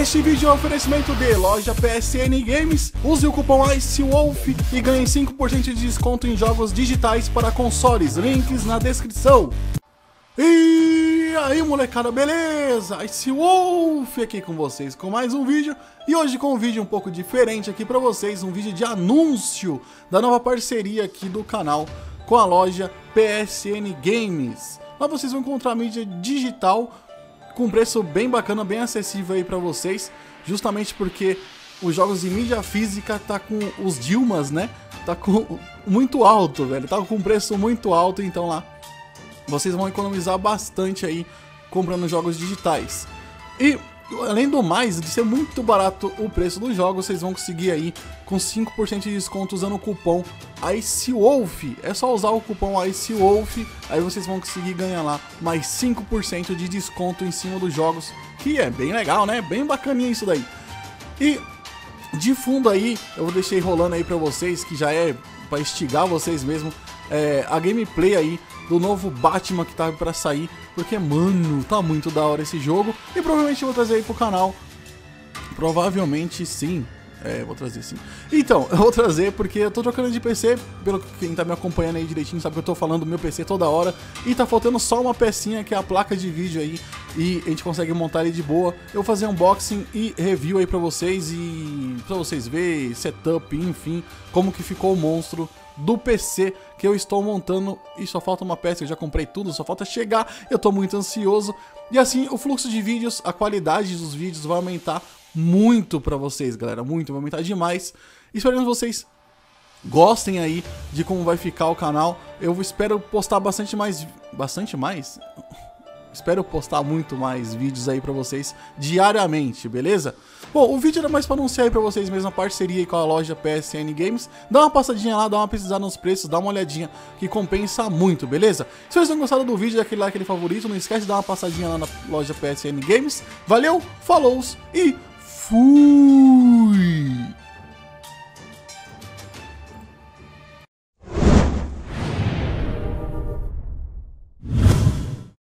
Este vídeo é um oferecimento de loja PSN Games. Use o cupom IceWolf e ganhe 5% de desconto em jogos digitais para consoles. Links na descrição. E aí, molecada, beleza? IceWolf aqui com vocês com mais um vídeo. E hoje com um vídeo um pouco diferente aqui para vocês. Um vídeo de anúncio da nova parceria aqui do canal com a loja PSN Games. Lá vocês vão encontrar mídia digital com um preço bem bacana, bem acessível aí pra vocês, justamente porque os jogos de mídia física tá com os Dilmas, né? Tá com muito alto, velho, tá com um preço muito alto, então lá vocês vão economizar bastante aí comprando jogos digitais. E além do mais, de ser muito barato o preço dos jogos, vocês vão conseguir aí com 5% de desconto usando o cupom IceWolf. É só usar o cupom IceWolf, aí vocês vão conseguir ganhar lá mais 5% de desconto em cima dos jogos, que é bem legal, né? Bem bacaninha isso daí. E de fundo aí, eu deixei rolando aí pra vocês, que já é pra instigar vocês mesmo, a gameplay aí do novo Batman que tá pra sair, porque, mano, tá muito da hora esse jogo, e provavelmente eu vou trazer aí pro canal, provavelmente sim, vou trazer sim. Então, eu vou trazer porque eu tô trocando de PC, pelo que quem tá me acompanhando aí direitinho sabe que eu tô falando do meu PC toda hora, e tá faltando só uma pecinha que é a placa de vídeo aí, e a gente consegue montar ele de boa. Eu vou fazer unboxing e review aí pra vocês, e pra vocês verem setup, enfim, como que ficou o monstro do PC que eu estou montando. E só falta uma peça, eu já comprei tudo, só falta chegar, eu tô muito ansioso. E assim, o fluxo de vídeos, a qualidade dos vídeos vai aumentar muito pra vocês, galera, muito, vai aumentar demais. Esperamos vocês gostem aí de como vai ficar o canal. Eu espero postar espero postar muito mais vídeos aí pra vocês diariamente, beleza? Bom, o vídeo era mais pra anunciar aí pra vocês mesmo a parceria aí com a loja PSN Games. Dá uma passadinha lá, dá uma pesquisada nos preços, dá uma olhadinha, que compensa muito, beleza? Se vocês não gostaram do vídeo, dá aquele like, aquele favorito, não esquece de dar uma passadinha lá na loja PSN Games. Valeu, falou e fui!